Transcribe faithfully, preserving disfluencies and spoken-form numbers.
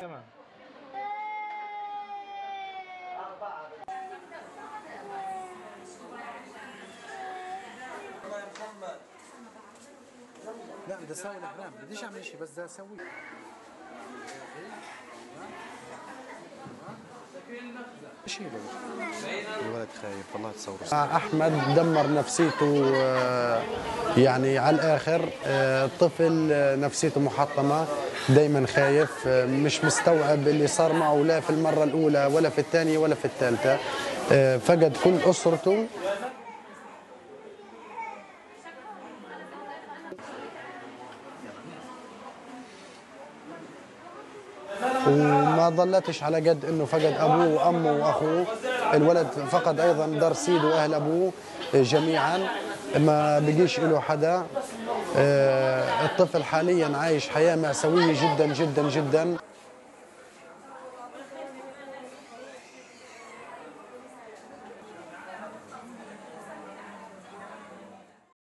تمام. أربعة. لا ده صاير أحلام، ما بديش أعمل شيء بس ده أسويه. الولد خايف والله تصور. أحمد دمر نفسيته يعني على الآخر، الطفل نفسيته محطمة، دايما خايف، مش مستوعب اللي صار معه لا في المرة الأولى ولا في الثانية ولا في الثالثة، فقد كل أسرته. وما ظلتش على قد انه فقد ابوه وامه واخوه، الولد فقد ايضا دار سيده واهل ابوه جميعا، ما بقيش له حدا. الطفل حاليا عايش حياه مأساويه جدا جدا جدا.